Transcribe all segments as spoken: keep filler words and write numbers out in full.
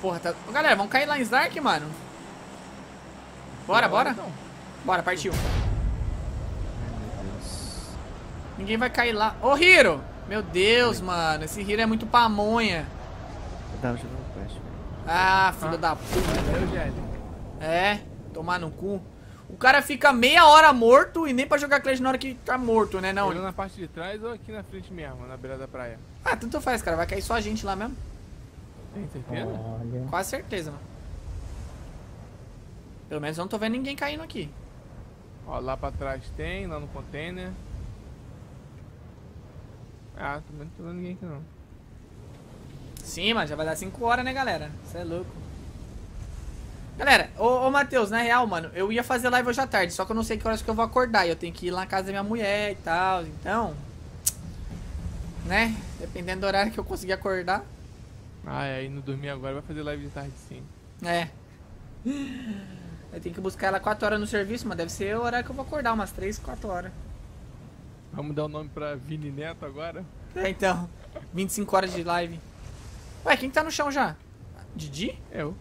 Porra, tá... Galera, vamos cair lá em Zark, mano. Bora, bora. Então. Bora, partiu. Ai, meu Deus. Ninguém vai cair lá. Ô, Hiro! Meu Deus, Oi. mano. Esse Hiro é muito pamonha. Eu tava jogando o Crash, velho. Ah, filho ah. da puta. É, tomar no cu. O cara fica meia hora morto e nem pra jogar Clash na hora que tá morto, né? Não. Ele na parte de trás ou aqui na frente mesmo, na beira da praia? Ah, tanto faz, cara. Vai cair só a gente lá mesmo. Tem certeza? Olha. Quase certeza, mano. Pelo menos eu não tô vendo ninguém caindo aqui. Ó, lá pra trás tem, lá no container. Ah, também não tô vendo ninguém aqui não. Sim, mas já vai dar cinco horas, né, galera? Isso é louco. Galera, ô, ô Matheus, na real, mano, eu ia fazer live hoje à tarde, só que eu não sei que horas que eu vou acordar. E eu tenho que ir lá na casa da minha mulher e tal, então... Né? Dependendo do horário que eu conseguir acordar. Ah, é, e não dormir agora vai fazer live de tarde sim. É. Eu tenho que buscar ela quatro horas no serviço, mas deve ser o horário que eu vou acordar, umas três, quatro horas. Vamos dar o um nome pra Vini Neto agora? É, então. vinte e cinco horas de live. Ué, quem tá no chão já? Didi? Eu.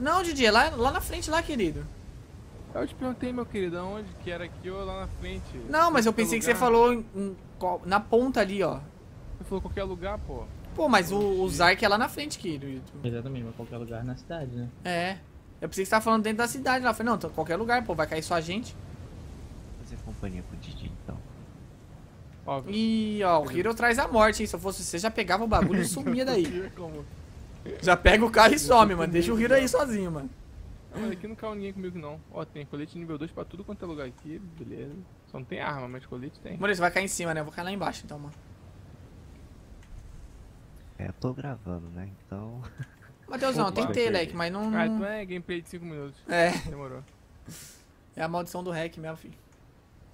Não, Didi, é lá, lá na frente, lá, querido. Eu te perguntei, meu querido, aonde que era aqui ou lá na frente? Não, mas eu pensei lugar. que você falou em, em, na ponta ali, ó. Você falou qualquer lugar, pô. Pô, mas o, o Zark é lá na frente, querido. Exatamente, mas qualquer lugar na cidade, né? É. Eu pensei que você tava falando dentro da cidade lá. Eu falei, não, tô, qualquer lugar, pô, vai cair só a gente. Fazer companhia com o Didi, então. Óbvio. Ih, ó, o Hiro traz a morte, hein? Se eu fosse você, já pegava o bagulho e sumia daí. Como? Já pega o carro e some, mano. Deixa o Hiro aí sozinho, mano. Não, mas aqui não caiu ninguém comigo, não. Ó, tem colete nível dois pra tudo quanto é lugar aqui, beleza. Só não tem arma, mas colete tem. Mano, você vai cair em cima, né? Eu vou cair lá embaixo, então, mano. É, eu tô gravando, né? Então... Mateusão, tentei, Leque, mas não... Ah, então é gameplay de cinco minutos. É. Demorou. É a maldição do hack mesmo, filho.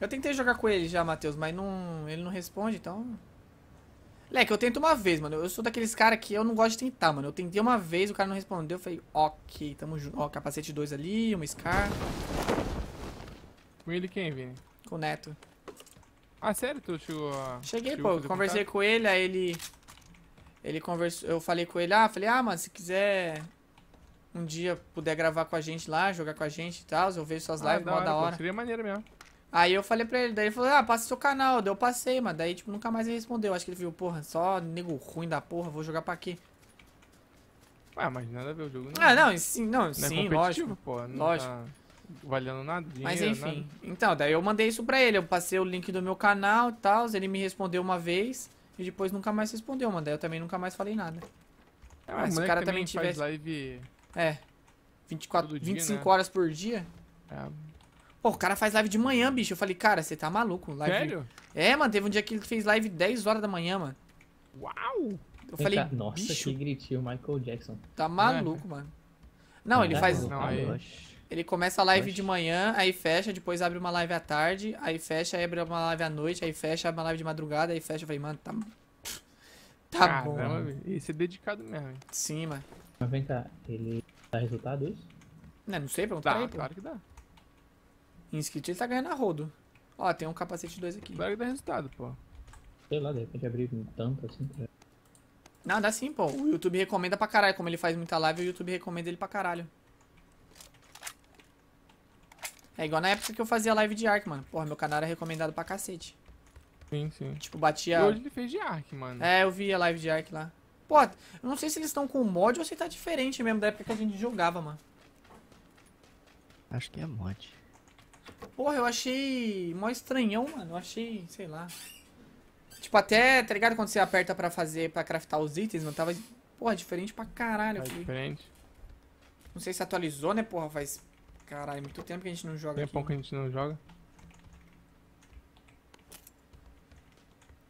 Eu tentei jogar com ele já, Matheus, mas não... ele não responde, então... Leque, eu tento uma vez, mano. Eu sou daqueles caras que eu não gosto de tentar, mano. Eu tentei uma vez, o cara não respondeu. Eu falei, ok, tamo junto. Ó, capacete dois ali, uma Scar. Com ele quem, Vini? Com o Neto. Ah, sério? Tu chegou a... Cheguei, chegou pô. Conversei com ele, aí ele... Ele conversou... Eu falei com ele, ah, falei, ah, mano, se quiser... Um dia puder gravar com a gente lá, jogar com a gente e tal, eu vejo suas lives, ah, mó da hora. Seria maneiro mesmo. Aí eu falei pra ele, daí ele falou, ah, passa seu canal, daí eu passei, mano. Daí, tipo, nunca mais ele respondeu. Acho que ele viu, porra, só nego ruim da porra, vou jogar pra quê? Ah, mas nada a ver o jogo, não. Ah, não, sim, não, não sim, é lógico. Pô, não lógico. Tá valendo nada, dinheiro, mas enfim, nada. Então, daí eu mandei isso pra ele, eu passei o link do meu canal e tal, ele me respondeu uma vez e depois nunca mais respondeu, mano. Daí eu também nunca mais falei nada. Ah, mas o cara também tivesse... live... É, vinte e quatro, vinte e cinco horas por dia. É. Pô, o cara faz live de manhã, bicho. Eu falei, cara, você tá maluco. Live... Sério? É, mano, teve um dia que ele fez live dez horas da manhã, mano. Uau! Eu falei, Eita, nossa, bicho, que gritinho, Michael Jackson. Tá maluco, é, mano. Não, não ele faz... Não, aí... Ele começa a live Oxe. de manhã, aí fecha, depois abre uma live à tarde, aí fecha, aí abre uma live à noite, aí fecha, abre uma live de madrugada, aí fecha. Eu falei, mano, tá... Tá Caramba, bom. Mano. Isso é dedicado mesmo, hein? Sim, mano. Mas vem cá, ele dá resultado isso? Não, não sei, pergunta aí, pô. Claro que dá. Inscrito, ele tá ganhando a rodo. Ó, tem um capacete dois aqui. Claro que dá resultado, pô. Sei lá, de repente abrir um tanto assim. Não, dá sim, pô. O YouTube recomenda pra caralho. Como ele faz muita live, o YouTube recomenda ele pra caralho. É igual na época que eu fazia live de Ark, mano. Porra, meu canal era recomendado pra cacete. Sim, sim. Tipo, batia... E hoje ele fez de Ark, mano. É, eu vi a live de Ark lá. Pô, eu não sei se eles estão com mod ou se tá diferente mesmo da época que a gente jogava, mano. Acho que é mod. Porra, eu achei mó estranhão, mano. Eu achei, sei lá. Tipo, até, tá ligado? Quando você aperta pra fazer, pra craftar os itens, mano, tava, porra, diferente pra caralho. Tá diferente. Não sei se atualizou, né, porra? Faz, caralho, muito tempo que a gente não joga. Tem pouco que a gente não joga.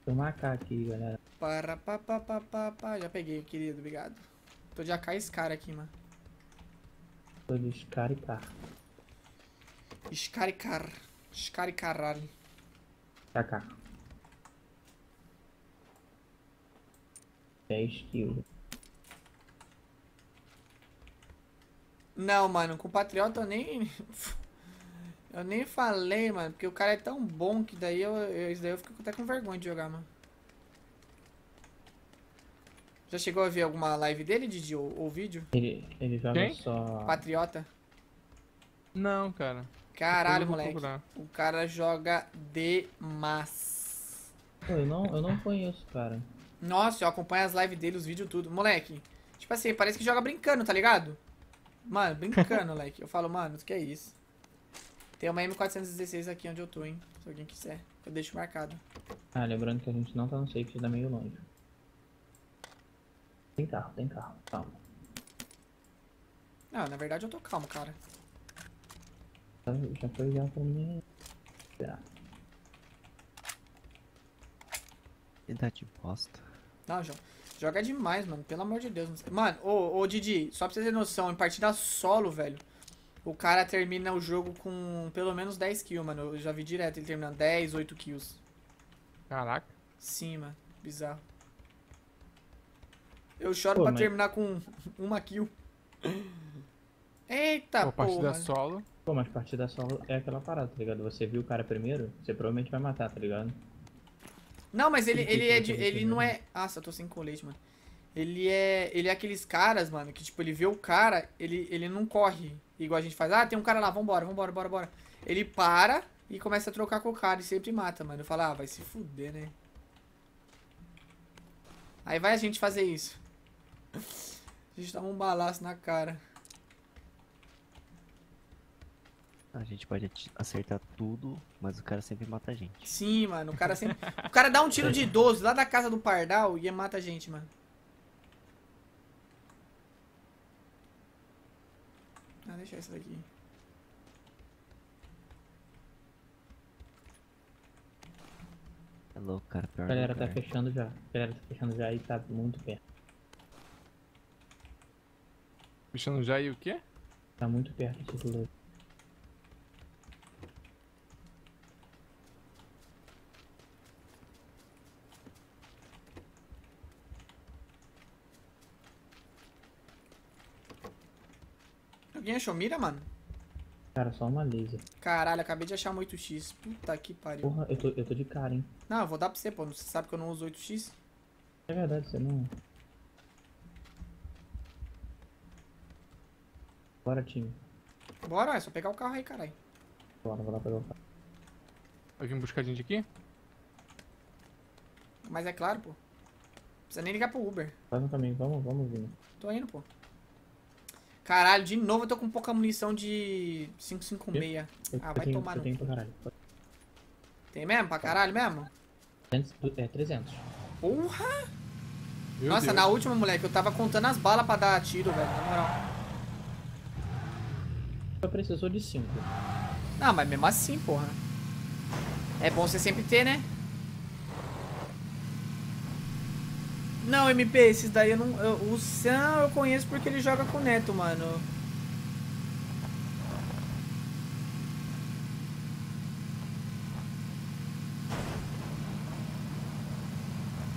Vou marcar aqui, galera. Para, pa, pa, pa, pa, pa. Já peguei, querido, obrigado. Tô de A K esse cara aqui, mano. Tô de Scar e Car. Escaricar, escaricarar. Tá cá. dez quilos. Não, mano, com o Patriota eu nem... eu nem falei, mano, porque o cara é tão bom que daí eu, eu, isso daí eu fico até com vergonha de jogar, mano. Já chegou a ver alguma live dele, Didi, ou, ou vídeo? Ele, ele joga Quem? só... Patriota? Não, cara. Caralho, moleque. Procurar. O cara joga demais. Pô, eu não, eu não conheço, cara. Nossa, eu acompanho as lives dele, os vídeos, tudo. Moleque, tipo assim, parece que joga brincando, tá ligado? Mano, brincando, moleque. Eu falo, mano, o que é isso? Tem uma M quatrocentos e dezesseis aqui onde eu tô, hein? Se alguém quiser, eu deixo marcado. Ah, lembrando que a gente não tá no safe, tá meio longe. Tem carro, tem carro, calma. Não, na verdade eu tô calmo, cara. Já foi já pra mim. Já. Ele tá de bosta. Não, João. Joga demais, mano. Pelo amor de Deus. Mano, ô, ô Didi, só pra você ter noção, em partida solo, velho, o cara termina o jogo com pelo menos dez kills, mano. Eu já vi direto ele terminando dez, oito kills. Caraca. Sim, mano. Bizarro. Eu choro pô, pra mas... terminar com uma kill. Eita, pô. Partida solo. Pô, mas partida solo é aquela parada, tá ligado? Você viu o cara primeiro, você provavelmente vai matar, tá ligado? Não, mas ele, ele, ele, é de, ele não é... Nossa, eu tô sem colete, mano. Ele é ele é aqueles caras, mano, que tipo, ele vê o cara, ele, ele não corre. Igual a gente faz, ah, tem um cara lá, vambora, vambora, bora, bora. Ele para e começa a trocar com o cara e sempre mata, mano. Eu falo, ah, vai se fuder, né? Aí vai a gente fazer isso. A gente tava um balaço na cara. A gente pode acertar tudo, mas o cara sempre mata a gente. Sim, mano, o cara sempre... O cara dá um tiro de idoso lá da casa do Pardal e mata a gente, mano. Ah, deixa essa daqui. É louco, cara. Pior a galera tá fechando já. A galera tá fechando já e tá muito perto. Fechando já e o quê? Tá muito perto esse louco. Alguém achou mira, mano? Cara, só uma laser. Caralho, acabei de achar uma oito x. Puta que pariu. Porra, eu tô, eu tô de cara, hein? Não, eu vou dar pra você, pô. Você sabe que eu não uso oito x? É verdade, você não... Bora, time. Bora, é só pegar o carro aí, caralho. Bora, vou lá pegar o carro. Vai vir buscar a gente aqui? Mas é claro, pô. Não precisa nem ligar pro Uber. Faz um caminho, vamos, vamos vir. Tô indo, pô. Caralho, de novo eu tô com pouca munição de cinco cinco seis. Eu, ah, eu vai tenho, tomar no... Tem mesmo? Pra caralho mesmo? É, trezentos. Porra! Meu Nossa, Deus. Na última, moleque, eu tava contando as balas pra dar tiro, velho, na moral. Só precisou de cinco. Ah, mas mesmo assim, porra. É bom você sempre ter, né? Não, M P, esses daí eu não... Eu, o Sam eu conheço porque ele joga com o Neto, mano.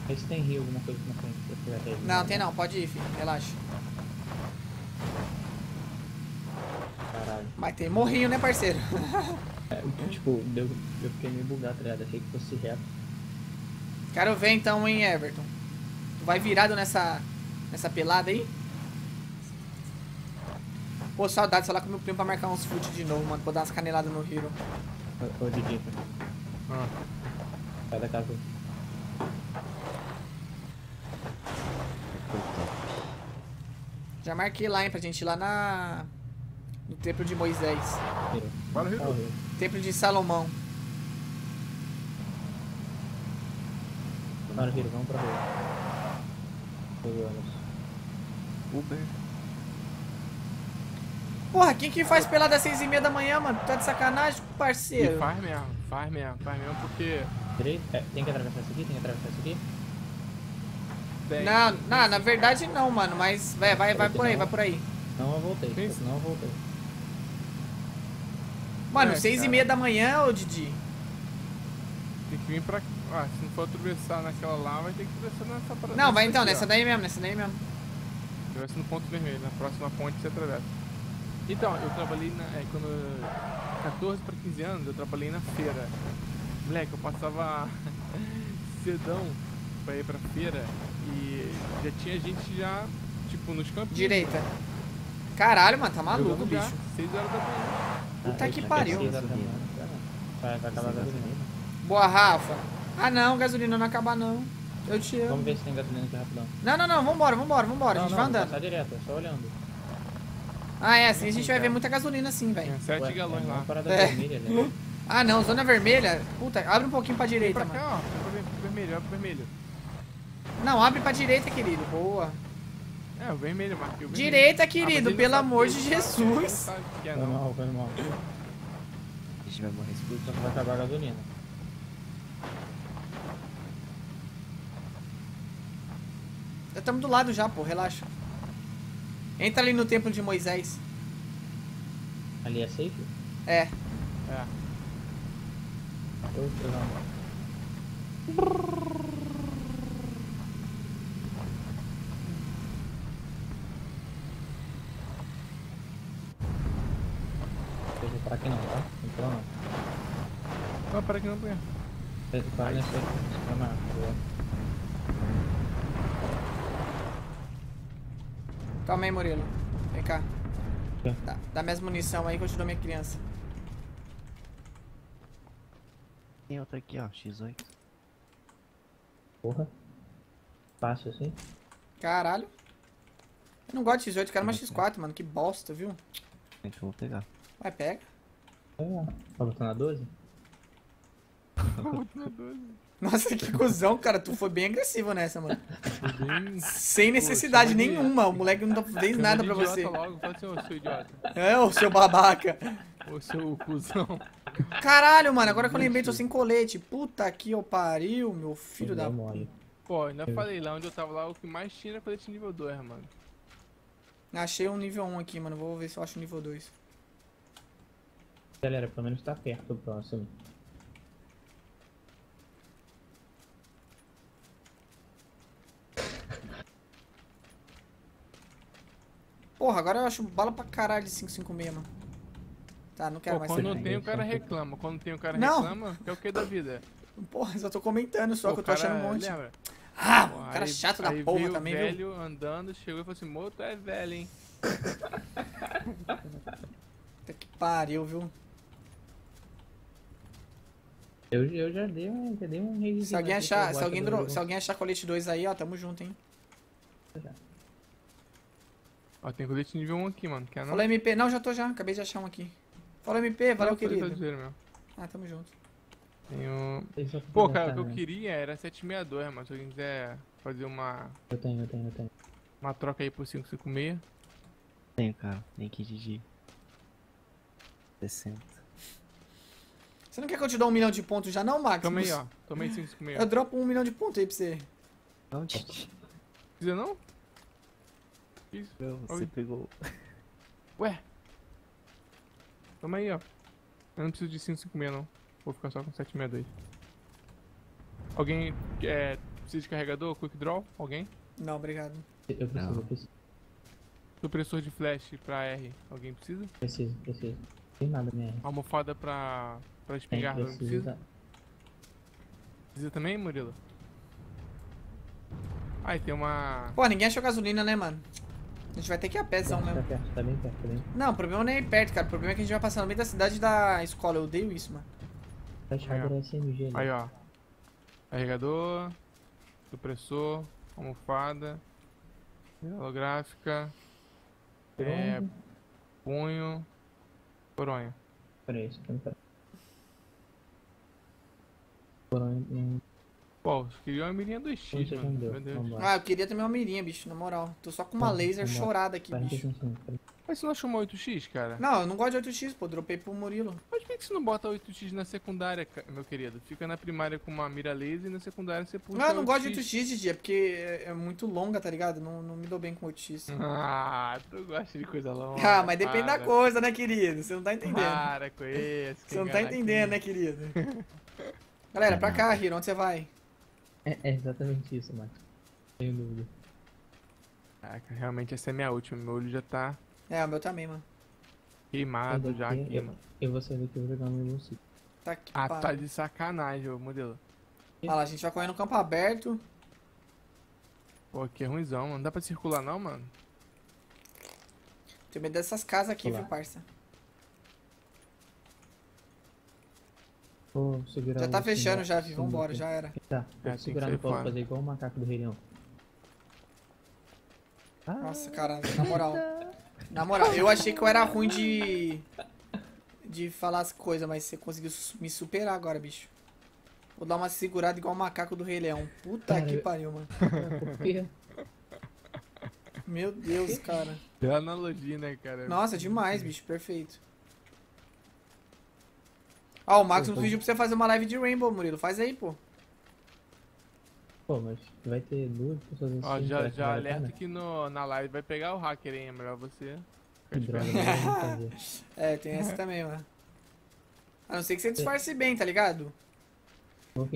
Vê se tem rio, alguma coisa na frente. Não, tem não. Pode ir, filho. Relaxa. Caralho. Mas tem morrinho, né, parceiro? É, tipo, eu, eu fiquei meio bugado, tá ligado? Achei que fosse reto. Quero ver então, hein, Everton. Vai virado nessa, nessa pelada aí. Pô, saudade de falar com meu primo pra marcar uns foot de novo, mano. Vou dar umas caneladas no Hiro. Ô, Didi. Ah. Sai da casa. Já marquei lá, hein, pra gente ir lá na... No Templo de Moisés. Bora, Hiro. Templo de Salomão. Bora, Hiro, vamos pra rua. Uber. Porra, quem que faz pelada às seis e meia da manhã, mano? Tá de sacanagem, parceiro? E faz mesmo, faz mesmo, faz mesmo porque... É, tem que atravessar isso aqui, tem que atravessar isso aqui? Tem, não, tem não na verdade não, mano, mas vai, vai, vai por aí, vai por aí. Não, eu voltei, não, eu voltei. Mano, é, seis cara. E meia da manhã, ô Didi? Tem que vir pra cá. Ah, se não for atravessar naquela lá, vai ter que atravessar nessa parada. Não, vai então, aqui, nessa ó. daí mesmo, nessa daí mesmo. Atravessa no ponto vermelho, na próxima ponte você atravessa. Então, eu trabalhei na... É, quando eu... quatorze para quinze anos, eu trabalhei na feira. Moleque, eu passava cedão pra ir pra feira e já tinha gente já, tipo, nos campinhos. Direita. Caralho, mano, tá maluco, bicho. Já, seis horas da manhã. Puta que pariu. Vai, vai acabar a gasolina. Boa, Rafa. Ah, não, gasolina não acaba, não. Eu te amo. Vamos ver se tem gasolina aqui rapidão. Não, não, não, vambora, vambora, vambora. Não, a gente não, vai andando. Tá direto, só olhando. Ah, é, assim a gente vai ver muita gasolina assim, velho. Sete galões lá. É. Vermelha, né? Ah, não, zona vermelha. Puta, abre um pouquinho pra direita, pra cá, mano. Ó, abre pro vermelho, abre pro vermelho. Não, abre pra direita, querido. Boa. É, o vermelho, Marquinhos. Direita, querido, ah, pelo amor de Jesus. Foi mal, foi mal. A gente vai morrer esse puto, só que vai acabar a gasolina. Já estamos do lado já, pô, relaxa. Entra ali no templo de Moisés. Ali é safe? É. É. Eu vou pegar uma. Deixa eu parar aqui não, tá? Não para não. Não, para aqui não, põe. Deixa eu parar nessa. Calma, boa. Calma aí, Murilo. Vem cá. Dá, dá minhas munição aí que eu te dou minha criança. Tem outra aqui, ó. X oito. Porra. Passa assim. Caralho. Eu não gosto de X oito, quero uma X quatro, mano. Que bosta, viu? Gente, eu vou pegar. Vai, pega. É, tá botando a doze? Nossa, que cuzão, cara. Tu foi bem agressivo nessa, mano. Bem... Sem necessidade Poxa, nenhuma. O moleque não fez nada pra você. Logo. Pode ser o seu idiota. É, o seu babaca. O seu cuzão. Caralho, mano. Agora que eu lembrei, tô sem colete. Puta que eu pariu, meu filho eu da... Mole. Pô, ainda falei lá onde eu tava lá. O que mais tinha era colete nível dois, mano. Achei um nível um aqui, mano. Vou ver se eu acho nível dois. Galera, pelo menos tá perto do próximo. Porra, agora eu acho bala pra caralho de cinco cinco seis, mano. Tá, não quero Pô, mais quando não tem, o cara reclama. Quando tem, o cara não. reclama, que é o que da vida? Porra, só tô comentando só, Pô, que eu tô cara, achando um monte. Lembra? Ah, Pô, cara aí, chato aí da porra viu também, velho viu? velho andando, chegou e falou assim, moto é velho, hein? Até que pariu, viu? Eu, eu já dei um... Já dei um se alguém achar, se alguém, do... se alguém achar colete dois aí, ó, tamo junto, hein? Já. Ó, tem colete nível um aqui, mano. Quer não? Fala M P. Não, já tô já. Acabei de achar um aqui. Fala M P, valeu, não, querido. Dinheiro, ah, tamo junto. Tenho... Pô, cara, o que eu queria era sete seis dois, mas se alguém quiser fazer uma... Eu tenho, eu tenho, eu tenho. Uma troca aí por cinco cinco seis. Tenho, cara. Tem que de sessenta. Você não quer que eu te dou um milhão de pontos já não, Max? Tomei, ó. Tomei cinco cinco seis. Eu dropo um milhão de pontos aí pra você. Não, Titi. Quiser não? Isso. Não, você Oi. pegou. Ué. Toma aí, ó. Eu não preciso de cinco cinco seis, não. Vou ficar só com sete seis dois. Alguém é, precisa de carregador? Quick draw? Alguém? Não, obrigado. Eu preciso, não. eu preciso. Supressor de flash pra R. Alguém precisa? Preciso, preciso. Não tem nada, minha R. Almofada pra, pra espingarda? Não precisa? Precisa também, Murilo? Ai, tem uma... Pô, ninguém achou gasolina, né, mano? A gente vai ter que ir a pézão mesmo. Tá perto, tá bem perto, tá bem. Não, o problema não é ir perto, cara. O problema é que a gente vai passar no meio da cidade da escola. Eu odeio isso, mano. Aí, ó. Aí, ó. Carregador. Supressor. Almofada. Holográfica. É... Punho. Coronha. Peraí, isso aqui não. Coronha... Pô, eu queria uma mirinha dois X, mano. Meu Deus. Ah, eu queria também uma mirinha, bicho, na moral. Tô só com uma laser chorada aqui, bicho. Mas você não achou uma oito X, cara? Não, eu não gosto de oito X, pô. Dropei pro Murilo. Mas por que você não bota oito X na secundária, meu querido? Fica na primária com uma mira laser e na secundária você puxa. Não, eu não gosto de oito X, Didi, é porque é muito longa, tá ligado? Não, não me dou bem com oito X. Ah, tu gosta de coisa longa. Ah, mas depende para. da coisa, né, querido? Você não tá entendendo. Para com isso. Você não tá entendendo, aqui. né, querido? Galera, pra cá, Hiro, onde você vai? É, é exatamente isso, Max. Sem dúvida. Caraca, realmente essa é minha última. Meu olho já tá... É, o meu também, mano. Queimado já aqui, eu, mano. Eu vou sair daqui e vou jogar no meu sítio. Tá aqui, Ah, para. tá de sacanagem, ô modelo. Olha lá, a gente vai correr no campo aberto. Pô, aqui é ruimzão, mano. Não dá pra circular não, mano? Tenho medo dessas casas aqui, viu, parça? Pô, já tá fechando já, viu? Vambora, já era. Tá, vou segurar no pau, fazer igual o macaco do Rei Leão. Nossa, cara, na moral. Na moral, eu achei que eu era ruim de... de falar as coisas, mas você conseguiu me superar agora, bicho. Vou dar uma segurada igual o macaco do Rei Leão. Puta que pariu, mano. Meu Deus, cara. É analogia, né, cara? Nossa, demais, bicho. Perfeito. Ó, o Max não pediu pra você fazer uma live de Rainbow, Murilo. Faz aí, pô. Pô, mas vai ter duas pessoas em cima. Ó, já, já alerta que no, na live vai pegar o hacker, hein? É melhor você... é, tem essa também, mano. A não ser que você disfarce bem, tá ligado?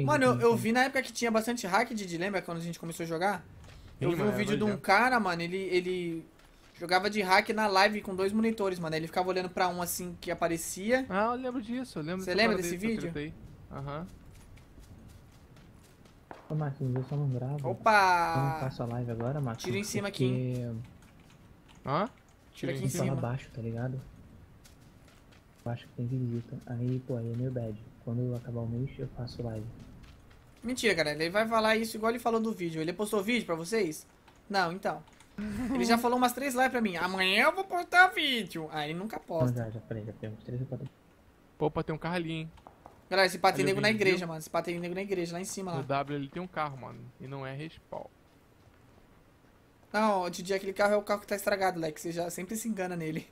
Mano, eu, eu vi na época que tinha bastante hack, Didi, lembra quando a gente começou a jogar? Eu vi um vídeo de um cara, mano, ele, ele jogava de hack na live com dois monitores, mano. Ele ficava olhando pra um assim que aparecia. Ah, eu lembro disso, eu lembro. Você lembra desse vídeo? Aham. Ô, Marquinhos, eu só não gravo. Opa! Eu não faço a live agora, Marquinhos. Tira em cima aqui, hein? Hã? Tira aqui em cima. Abaixo, tá ligado? Acho que tem visita. Aí, pô, aí é meu bad. Quando eu acabar o mês, eu faço live. Mentira, galera. Ele vai falar isso igual ele falou do vídeo. Ele postou vídeo pra vocês? Não, então. Ele já falou umas três lives pra mim. Amanhã eu vou postar vídeo. Aí ah, nunca posta. Não, já, já, peraí, já tem uns três ou quatro. Pô, pô, tem um carro ali, hein. Galera, esse pá tem nego na igreja, mano. Esse pá tem nego na igreja, lá em cima, lá. No W ele tem um carro, mano. E não é respawn. Não, o Didi, aquele carro é o carro que tá estragado, Lex. Você já sempre se engana nele.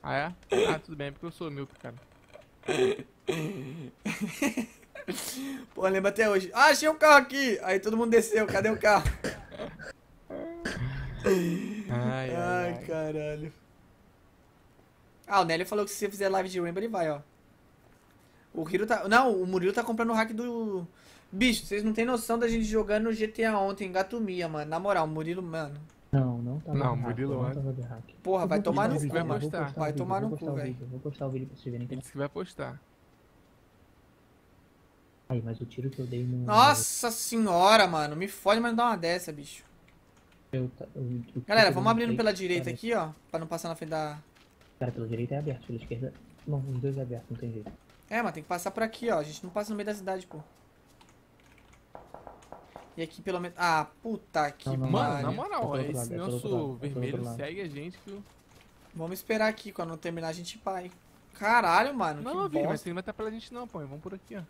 Ah, é? Ah, tudo bem, é porque eu sou míope, cara. Pô, lembra até hoje. Ah, achei um carro aqui! Aí todo mundo desceu, cadê o carro? Ai, ai, ai, ai, caralho. Ah, o Nélio falou que se você fizer live de Rainbow, ele vai, ó. O Hiro tá... Não, o Murilo tá comprando o hack do... Bicho, vocês não tem noção da gente jogando no G T A ontem, Gatomia, mano. Na moral, o Murilo, mano... Não, não tá. Não, Murilo antes. Porra, vai tomar no cu, mano. Vai tomar no cu, velho. Vou postar o vídeo pra vocês verem. Ele disse que vai postar. Aí, mas o tiro que eu dei no... Nossa senhora, mano. Me fode, mas não dá uma dessa, bicho. Eu, eu, eu, Galera, vamos abrindo pela direita aqui, ó. Pra não passar na frente da... Cara, pela direita é aberto, pela esquerda... Não, os dois é aberto, não tem jeito. É, mas tem que passar por aqui, ó. A gente não passa no meio da cidade, pô. E aqui pelo menos... Ah, puta que pariu. Mano, na moral, esse nosso vermelho segue a gente que... Vamos esperar aqui, quando terminar a gente vai. Caralho, mano, não, que bosta. Não, mas ele não vai estar pela gente não, pô. Vamos por aqui, ó.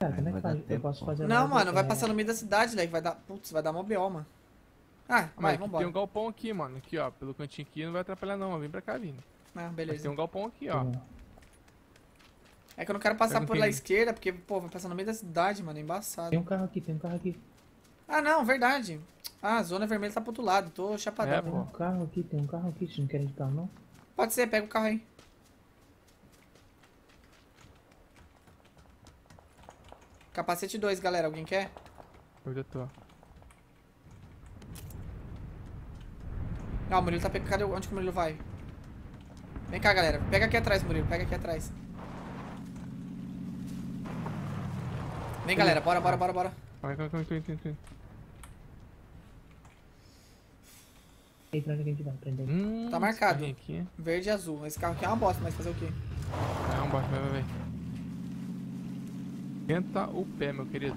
Cara, como é que faz? Eu posso fazer... Não, mano, vai passar no meio da cidade, né? Vai dar... Putz, vai dar mó B O, mano. Ah, vai, vambora. Tem um galpão aqui, mano. Aqui, ó. Pelo cantinho aqui, não vai atrapalhar não. Vem pra cá, Vini. Ah, beleza. Tem um galpão aqui, ó. É que eu não quero passar por lá esquerda, porque, pô, vai passar no meio da cidade, mano. É embaçado. Tem um carro aqui, tem um carro aqui. Ah, não, verdade. Ah, a zona vermelha tá pro outro lado. Tô chapadão. É, tem um carro aqui, tem um carro aqui. Vocês não querem de carro, não? Pode ser, pega o carro aí. Capacete dois, galera. Alguém quer? Eu já tô. Ah, o Murilo tá pegando. Cadê? Onde que o Murilo vai? Vem cá, galera. Pega aqui atrás, Murilo. Pega aqui atrás. Vem, galera. Bora, bora, bora, bora. Vai, vai, vai, vai, vai. Ei, pra onde que a gente vai? Prender. Hum, tá marcado. Aqui. Verde e azul. Esse carro aqui é uma bosta, mas fazer o quê? É uma bosta, vai, vai, vai. Tenta o pé, meu querido.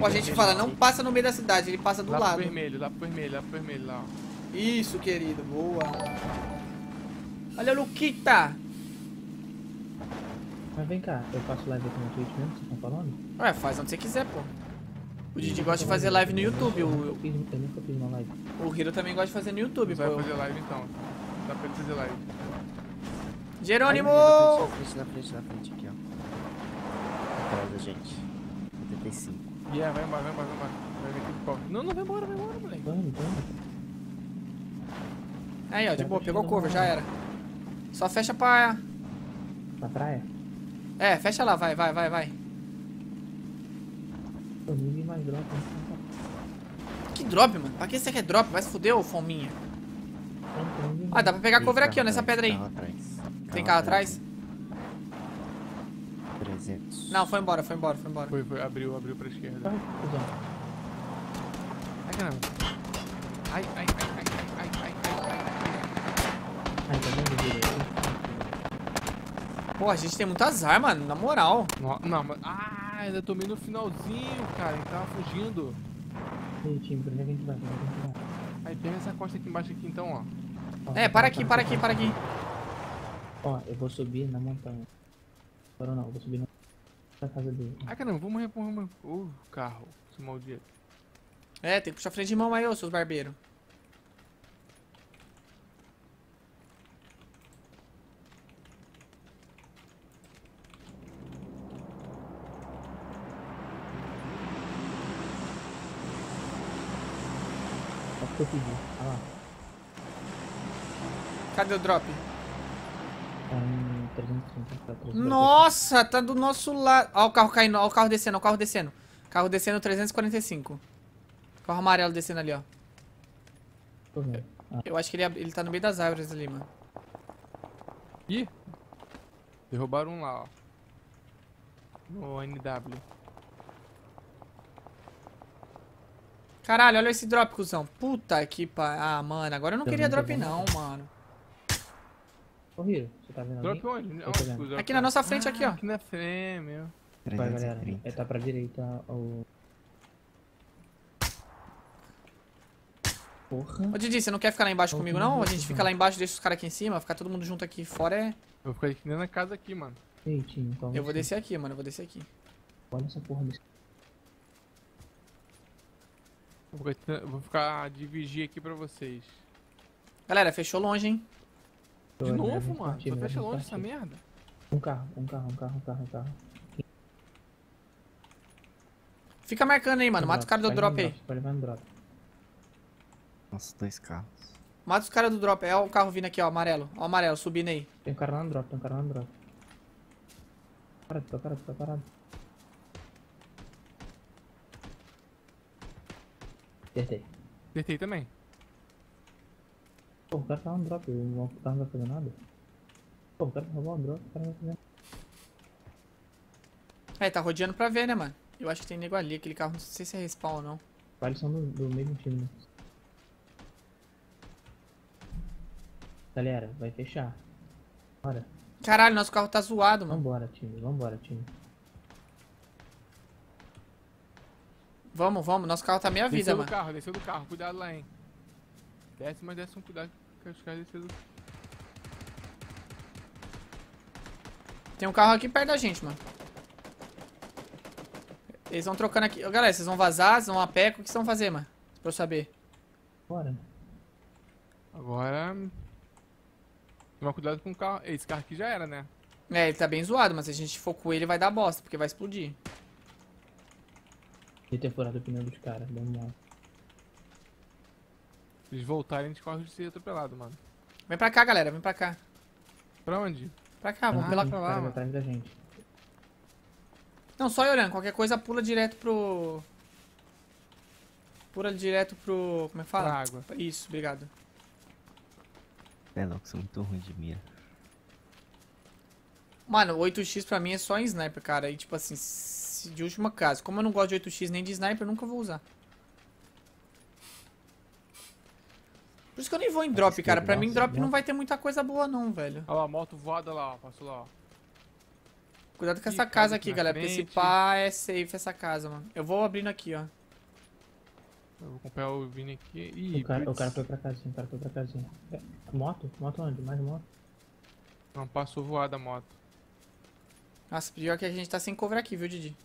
Pô, a gente fala, não passa no meio da cidade, ele passa do lado. Lá pro vermelho, lá pro vermelho, lá pro vermelho, lá, ó. Isso, querido, boa. Olha o Luquita! Mas vem cá, eu faço live aqui no Twitch mesmo, vocês estão falando? Ué, faz onde você quiser, pô. O Didi gosta de fazer live no YouTube. Eu nunca fiz, eu nunca fiz uma live. O Hiro também gosta de fazer no YouTube, vai pô. Vai fazer live então. Dá pra ele fazer live. Jerônimo! Na frente, na frente, na frente, aqui, ó. Atrás da gente. oitenta e cinco. Yeah, vai embora, vai embora, vai embora. Vai vir aqui pro pau. Não, não, vai embora, vai embora, moleque. Vamos, vamos. Aí, ó, de boa, pegou cover, já era. Só fecha pra... Pra praia? É, fecha lá, vai, vai, vai, vai. Eu não vi mais drop. Que drop, mano? Pra que você quer drop? Vai se fuder, ô fominha. Ah, dá pra pegar cover aqui, ó, nessa pedra aí. Tem carro atrás? trezentos. Não, foi embora, foi embora, foi embora. Foi, foi, abriu, abriu pra esquerda. Ai, perdão. Ai, caramba. Ai, ai, ai, ai, ai, ai, ai, ai, ai. Ai, tá vendo o direito? Pô, a gente tem muito azar, mano, na moral. Não, não, mas... Ah, ainda tomei no finalzinho, cara, ele tava fugindo. E aí, time, pra onde é que a gente vai? Aí, pega essa costa aqui embaixo aqui, então, ó. É, para aqui, para aqui, para aqui. Ó, eu vou subir na montanha. Agora não, eu vou subir na, na casa dele. Ah, caramba, vamos repor o carro, esse maldito. É, tem que puxar a frente de mão aí, ô, seus barbeiros. Só que eu pedi, olha lá. Cadê o drop? trezentos e trinta, trezentos e trinta. Nossa, tá do nosso lado. Ó o carro caindo, ó o carro descendo, ó o carro descendo. Carro descendo, trezentos e quarenta e cinco. Carro amarelo descendo ali, ó. Ah. Eu acho que ele, ele tá no meio das árvores ali, mano. Ih! Derrubaram um lá, ó. No N W. Caralho, olha esse drop, cuzão. Puta que pariu. Ah, mano, agora eu não queria drop não, mano. Ô, Hiro, você tá vendo ali? Onde? Aqui na nossa frente, ah, aqui, ó. Aqui na frente, meu. Vai, galera. É, tá pra direita, o... Porra. Ô, Didi, você não quer ficar lá embaixo oh, comigo, não? A gente fica lá embaixo, deixa os caras aqui em cima. Ficar todo mundo junto aqui fora é... Eu vou ficar aqui dentro da casa aqui, mano. Eitinho, então... Eu vou descer aqui, mano. Eu vou descer aqui. Olha essa porra desse... Eu vou ficar de vigia aqui pra vocês. Galera, fechou longe, hein? De novo, mano? Só partilha, fecha longe essa merda. Um carro, um carro, um carro, um carro, um carro. Fica marcando aí, mano. Mata os caras do drop aí. Pode levar no drop. Nossa, dois carros. Mata os caras do drop. É o carro vindo aqui, ó, amarelo. Ó, amarelo, subindo aí. Tem um cara lá no drop, tem um cara lá no drop. Parado, tô parado, tô parado. Acertei. Acertei também. Pô, o cara tá lá no drop, o cara não vai fazer nada. Pô, o cara roubou o drop, o cara não vai fazer nada. É, tá rodeando pra ver, né, mano? Eu acho que tem nego ali, aquele carro, não sei se é respawn ou não. Eles são do, do mesmo time, né? Galera, vai fechar. Bora. Caralho, nosso carro tá zoado, mano. Vambora, time, vambora, time. Vamos, vamos, nosso carro tá meia vida, mano. Desceu do carro, desceu do carro, cuidado lá, hein. Desce, mas desce um cuidado que os caras desceram. Tem um carro aqui perto da gente, mano. Eles vão trocando aqui. Ô, galera, vocês vão vazar, vocês vão a pé, o que vocês vão fazer, mano? Pra eu saber. Bora. Agora... Toma cuidado com o carro. Esse carro aqui já era, né? É, ele tá bem zoado, mas se a gente for com ele vai dar bosta, porque vai explodir. Ele tem furado o pneu dos caras, vamos lá. Se eles voltarem, a gente corre de ser atropelado, mano. Vem pra cá, galera, vem pra cá. Pra onde? Pra cá, vamos ah, pela pra lá, mano. Atrás da gente. Não, só olhando, qualquer coisa pula direto pro... Pula direto pro... Como é que fala? Pra água. Isso, obrigado. É louco, sou muito ruim de mira. Mano, oito x pra mim é só em sniper, cara. E tipo assim, de última casa. Como eu não gosto de oito x nem de sniper, eu nunca vou usar. Por isso que eu nem vou em drop, cara. Pra mim, drop não vai ter muita coisa boa, não, velho. Olha lá, a moto voada lá, ó. Passou lá, ó. Cuidado com essa casa aqui, galera. Porque se pá é safe essa casa, mano. Eu vou abrindo aqui, ó. Eu vou comprar o Vini aqui. Ih, o cara, o cara foi pra casinha, o cara foi pra casinha. Moto? Moto onde? Mais moto? Não, passou voada a moto. Nossa, pior que a gente tá sem cover aqui, viu, Didi?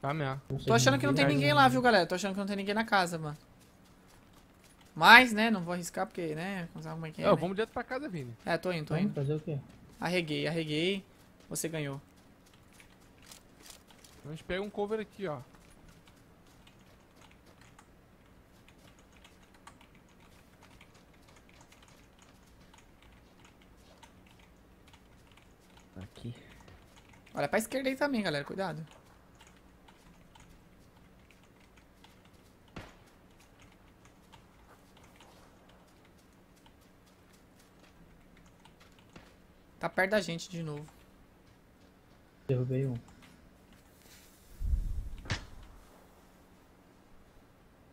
Tá mesmo. Tô achando que não tem ninguém lá, viu, galera? Tô achando que não tem ninguém na casa, mano. Mas, né, não vou arriscar porque, né, não sabe como é que é, não, né? Vamos direto pra casa, Vini. É, tô indo, tô vamos indo. Fazer o quê? Arreguei, arreguei. Você ganhou. A gente pega um cover aqui, ó. Aqui. Olha pra esquerda aí também, galera. Cuidado. Tá perto da gente de novo. Derrubei um.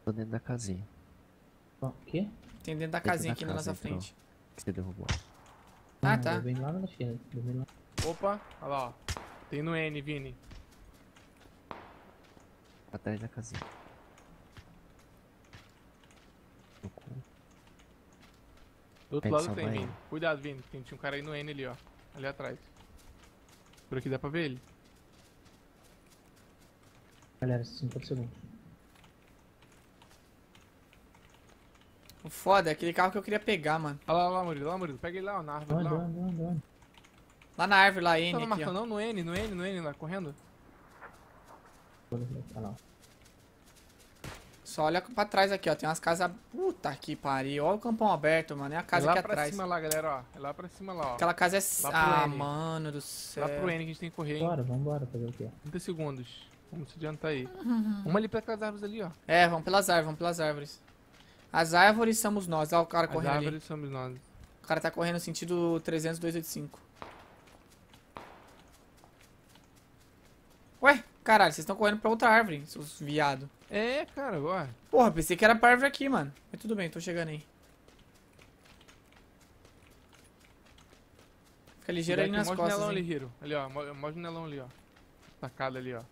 Tô dentro da casinha. O quê? Tem dentro da dentro casinha da aqui na nossa frente. Que você derrubou. Ah, tá. Bem lá na China. Bem lá. Opa, olha lá, ó. Tem no N, Vini. Atrás da casinha. Do outro lado tem, Vini. Cuidado, Vini. Tem um cara aí no N ali, ó. Ali atrás. Por aqui dá pra ver ele. Galera, cinquenta segundos. O foda é aquele carro que eu queria pegar, mano. Olha lá, olha lá, Murilo. Olha lá, Murilo. Pega ele lá, ó, na árvore. Lá, lá, lá, lá. Lá na árvore, lá, N. Não, não marcou não? No N, no N, no N, lá, correndo. Só olha pra trás aqui, ó. Tem umas casas. Puta que pariu. Olha o campão aberto, mano. É a casa é aqui atrás. É lá pra cima lá, galera, ó. É lá pra cima lá, ó. Aquela casa é. Ah, N. Mano do céu. Lá pro N que a gente tem que correr, hein. Bora, vambora fazer o quê? trinta segundos. Vamos se adiantar aí. Uhum. Vamos ali pelas árvores ali, ó. É, vamos pelas árvores, vamos pelas árvores. As árvores somos nós. Olha o cara As correndo ali. As árvores somos nós. O cara tá correndo no sentido trezentos, duzentos e oitenta e cinco. Ué? Caralho, vocês estão correndo pra outra árvore, seus viado. É, cara, agora. Porra, pensei que era pra árvore aqui, mano. Mas tudo bem, tô chegando aí. Fica ligeiro ali nas costas. Mó janelão ali, Hiro. Ali, ó. Mó janelão ali, ó. Tacada ali, ó.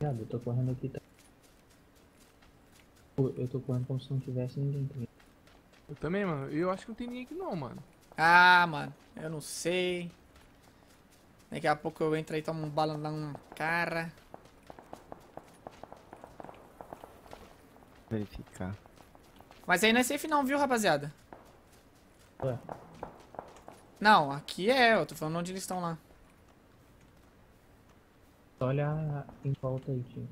Eu tô correndo aqui. Eu tô correndo como se não tivesse ninguém aqui. Eu também, mano. Eu acho que não tem ninguém aqui, não, mano. Ah, mano. Eu não sei. Daqui a pouco eu entro aí e tomo um balão na cara. Verificar. Mas aí não é safe não, viu, rapaziada? Ué. Não, aqui é. Eu tô falando onde eles estão lá. Olha em volta aí, tio.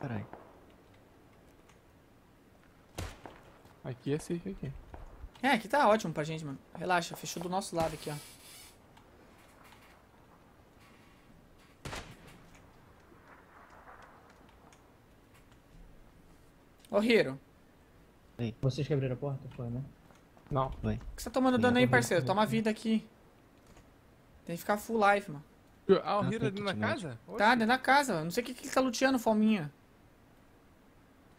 Caralho. Aqui é safe aqui. É, aqui tá ótimo pra gente, mano. Relaxa, fechou do nosso lado aqui, ó. Ô, Hiro. Ei. Vocês que abriram a porta? Foi, né? Não, foi. O que você tá tomando dano aí, parceiro? Toma vida aqui. Tem que ficar full life, mano. Ah, o Hiro é dentro da casa? Tá, dentro da casa. Não sei o que ele tá luteando, fominha.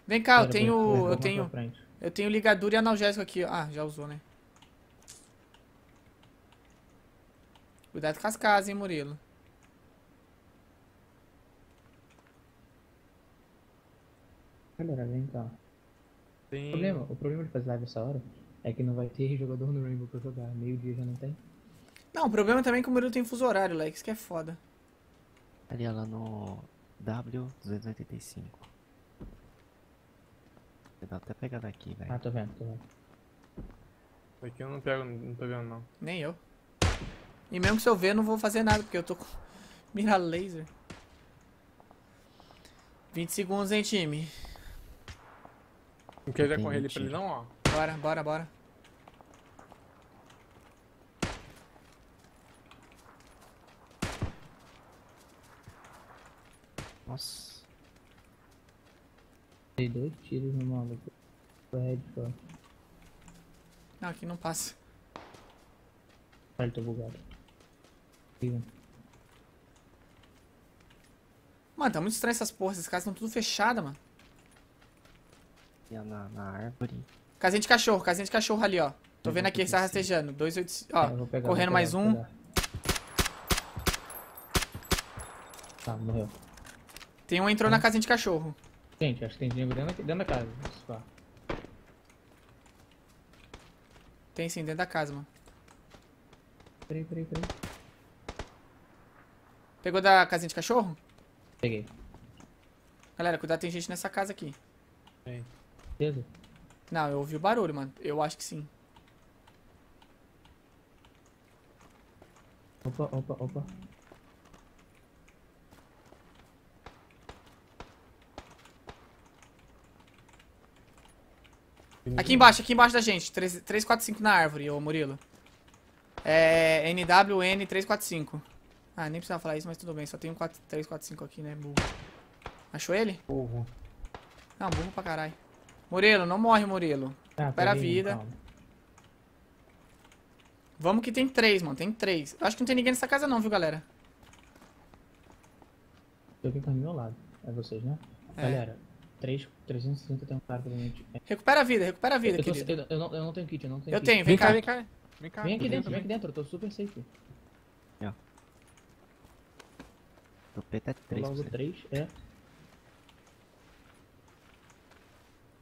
Vem cá, eu tenho... Eu tenho... Eu tenho ligadura e analgésico aqui. Ah, já usou, né? Cuidado com as casas, hein, Murilo. Galera, vem cá. Tem... O, problema, o problema de fazer live essa hora é que não vai ter jogador no Rainbow pra jogar. Meio dia já não tem. Não, o problema também é que o Murilo tem fuso horário, Lex, que é foda. Ali, lá no W duzentos e oitenta e cinco. Dá até pegar daqui, velho. Ah, tô vendo, tô vendo. Daqui eu não pego, não tô vendo não. Nem eu. E mesmo que se eu ver, eu não vou fazer nada, porque eu tô com mira laser. vinte segundos, hein, time. Não quer já correr ali pra ele não, ó? Bora, bora, bora. Nossa. Dei dois tiros no maluco. Não, aqui não passa. Olha, tô bugado. Mano, tá muito estranho essas porras. Essas casas estão tudo fechadas, mano. Na, na árvore. Casinha de cachorro, casinha de cachorro ali, ó. Tô vendo aqui, ele tá rastejando. Dois, oito, ó, pegar, correndo pegar, mais um. Tá, morreu. Tem um entrou ah. na casinha de cachorro. Gente, acho que tem dinheiro dentro, dentro da casa. Tem sim, dentro da casa, mano. Peraí, peraí, peraí. Pegou da casinha de cachorro? Peguei. Galera, cuidado, tem gente nessa casa aqui. Tem. Beleza? Não, eu ouvi o barulho, mano. Eu acho que sim. Opa, opa, opa. Aqui embaixo, aqui embaixo da gente, três quatro cinco na árvore, ô Murilo. É N W N três quatro cinco. Ah, nem precisava falar isso, mas tudo bem, só tem um três quatro cinco aqui, né, burro. Achou ele? Burro. Não, burro pra caralho. Murilo, não morre, Murilo. Ah, Pera a vida. Calma. Vamos que tem três, mano, tem três. Acho que não tem ninguém nessa casa não, viu, galera? Tem alguém tá do meu lado. É vocês, né? É. Galera, três, trezentos e sessenta tem um cara pra gente. Recupera a vida, recupera a vida, eu tô, querido. Eu, eu, não, eu não tenho kit, eu não tenho eu kit. Eu tenho, vem, vem cá, cá, vem cá. Vem cá. Vem aqui dentro, vem aqui dentro, eu tô super safe. É. Tô peta três. É.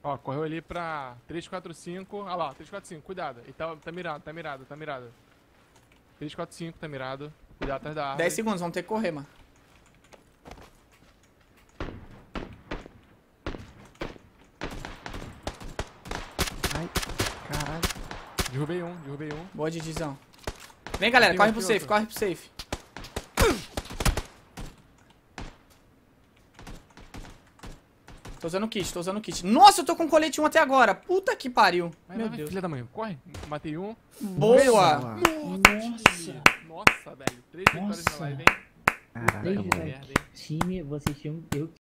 Ó, correu ali pra três, quatro, cinco. Olha lá, três, quatro, cinco, cuidado. E tá, tá mirado, tá mirado, tá mirado. três, quatro, cinco, tá mirado. Cuidado atrás da árvore. dez segundos, vamos ter que correr, mano. Ai, caralho. Derrubei um, derrubei um. Boa, Didizão. Vem, galera, derrubei corre pro safe, outro. corre pro safe. Tô usando kit, tô usando kit. Nossa, eu tô com colete um até agora. Puta que pariu. Vai, Meu vai, Deus. Filha da mãe, corre. Matei um. Boa. Nossa. Nossa, Nossa velho. Três vitórias na live, hein? Caralho. Time, vocês tinham... Eu